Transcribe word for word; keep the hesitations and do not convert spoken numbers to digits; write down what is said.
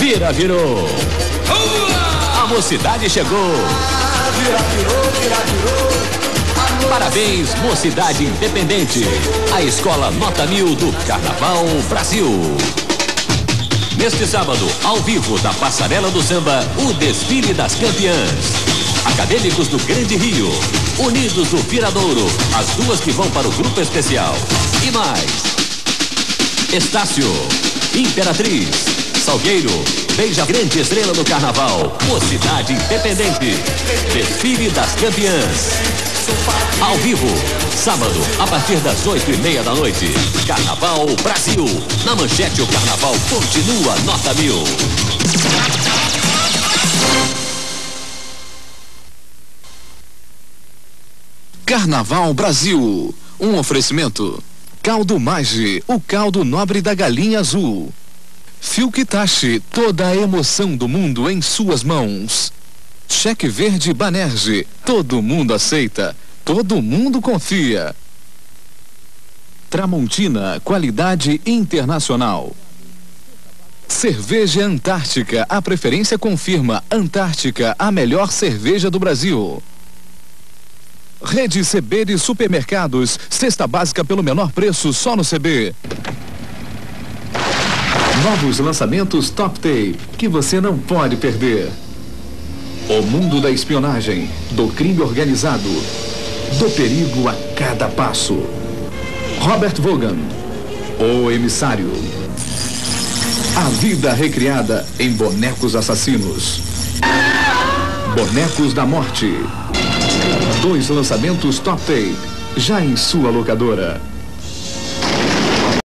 Viravirou. A mocidade chegou. Viravirou, viravirou. Parabéns, Mocidade Independente, a escola nota mil do Carnaval Brasil. Neste sábado, ao vivo da Passarela do Samba, o desfile das campeãs. Acadêmicos do Grande Rio, Unidos do Viradouro, as duas que vão para o grupo especial. E mais: Estácio, Imperatriz, Salgueiro, beija a grande estrela do Carnaval, Mocidade Independente, desfile das campeãs. Ao vivo, sábado, a partir das oito e meia da noite, Carnaval Brasil. Na manchete, o Carnaval continua nota mil. Carnaval Brasil, um oferecimento: Caldo Maji, o caldo nobre da galinha azul. Fiukitashi, toda a emoção do mundo em suas mãos. Cheque Verde Banerje, todo mundo aceita, todo mundo confia. Tramontina, qualidade internacional. Cerveja Antártica, a preferência confirma. Antártica, a melhor cerveja do Brasil. Rede C B de Supermercados, cesta básica pelo menor preço só no C B. Novos lançamentos Top Tape, que você não pode perder. O mundo da espionagem, do crime organizado, do perigo a cada passo. Robert Vaughn, o emissário. A vida recriada em bonecos assassinos. Bonecos da Morte. Dois lançamentos Top Tape, já em sua locadora.